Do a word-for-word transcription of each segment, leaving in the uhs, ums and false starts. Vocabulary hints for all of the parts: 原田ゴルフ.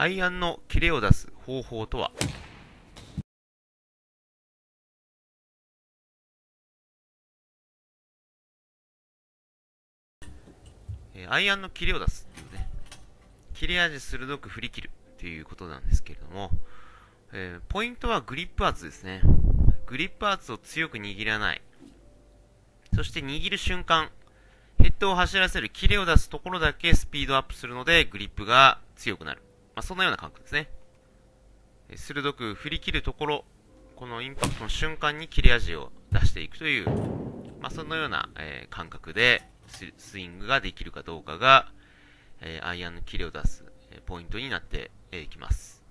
アイアンのキレを出す方法とは。アイアンのキレを出すっていうね、切れ味鋭く振り切るということなんですけれども、えー、ポイントはグリップ圧ですね。グリップ圧を強く握らない、そして握る瞬間ヘッドを走らせるキレを出すところだけスピードアップするのでグリップが強くなる、まあ、そんなような感覚ですね。鋭く振り切るところ、このインパクトの瞬間に切れ味を出していくという、まあ、そのような、えー、感覚でスイングができるかどうかが、えー、アイアンのキレを出す、えー、ポイントになって、えー、きます。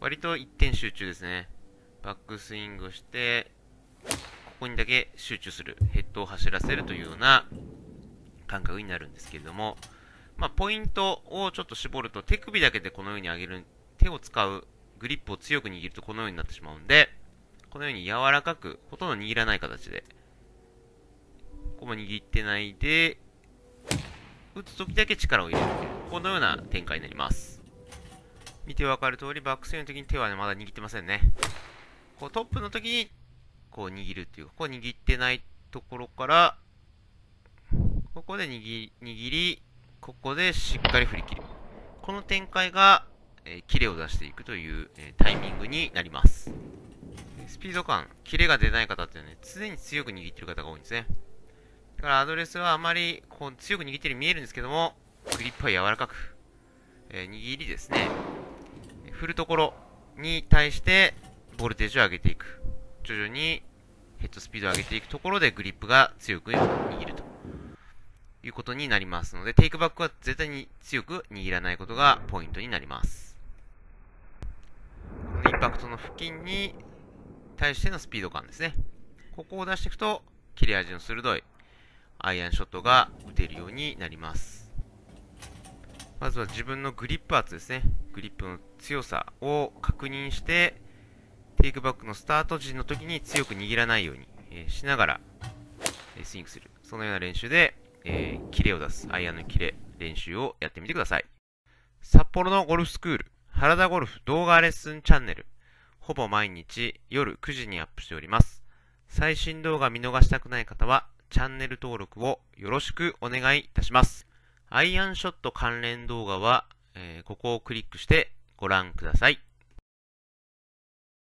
割と一点集中ですね。バックスイングして、ここにだけ集中する、ヘッドを走らせるというような感覚になるんですけれども、まあ、ポイントをちょっと絞ると、手首だけでこのように上げる、手を使う、グリップを強く握るとこのようになってしまうんで、このように柔らかく、ほとんど握らない形で、ここも握ってないで、打つときだけ力を入れるという、このような展開になります。見てわかる通り、バックスイングのときに手は、ね、まだ握ってませんね。こうトップのときに、こう握るっていう、ここ握ってないところから、ここで 握, 握り、ここでしっかり振り切る。この展開が、えー、キレを出していくという、えー、タイミングになります。スピード感、キレが出ない方っていうのは、ね、常に強く握ってる方が多いんですね。だからアドレスはあまりこう強く握ってるように見えるんですけども、グリップは柔らかく、えー、握りですね、振るところに対してボルテージを上げていく、徐々にヘッドスピードを上げていくところでグリップが強く握るということになりますので、テイクバックは絶対に強く握らないことがポイントになります。このインパクトの付近に対してのスピード感ですね、ここを出していくと切れ味の鋭いアイアンショットが打てるようになります。まずは自分のグリップ圧ですね。グリップの強さを確認して、テイクバックのスタート時の時に強く握らないように、えー、しながら、えー、スイングする、そのような練習で、えー、キレを出すアイアンのキレ練習をやってみてください。札幌のゴルフスクール原田ゴルフ動画レッスンチャンネル、ほぼ毎日夜くじにアップしております。最新動画見逃したくない方はチャンネル登録をよろしくお願いいたします。アイアンショット関連動画は、えー、ここをクリックしてご覧ください。